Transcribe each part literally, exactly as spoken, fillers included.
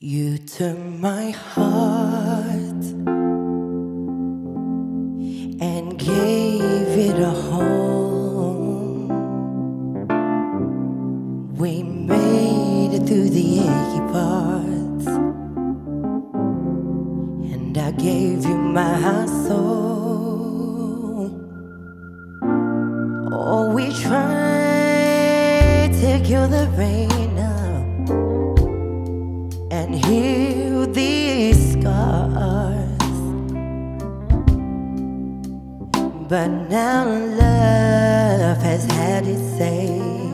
You turn my heart and gave it a home. We made it through the achy parts, and I gave you my soul. Oh, we tried to kill the pain and heal these scars, but now love has had its say,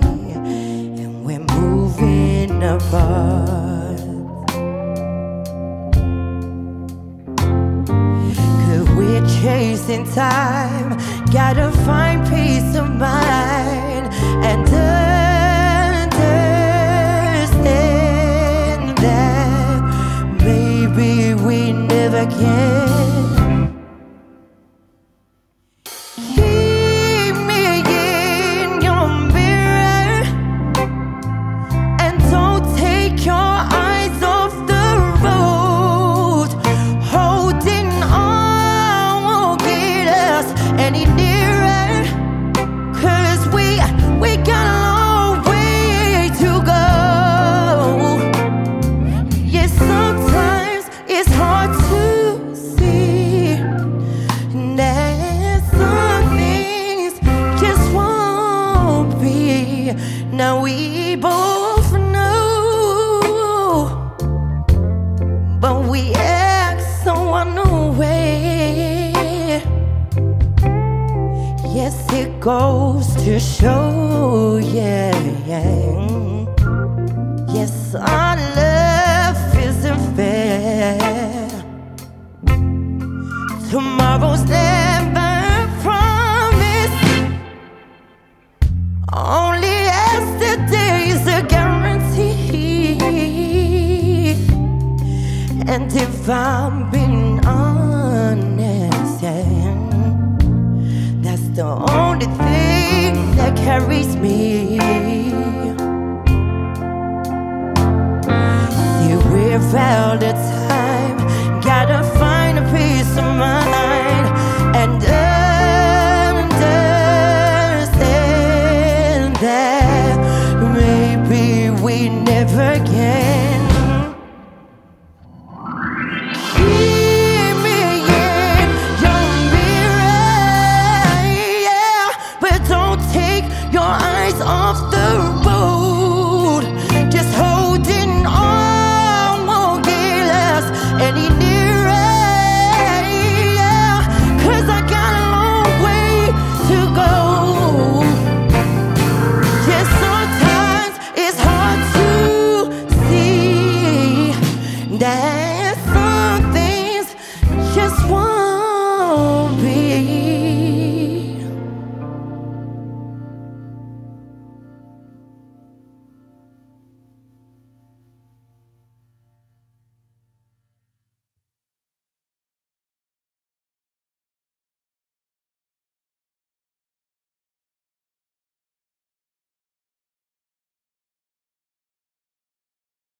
and we're moving apart. Cause we're chasing time, gotta find peace of mind, and now we both know, but we act so unaware. Yes, it goes to show, yeah, yeah. Yes, our love isn't fair. Tomorrow's never promised, only yesterday's a guarantee. And if I'm being honest, yeah, that's the only thing that carries me. See, we're out of time.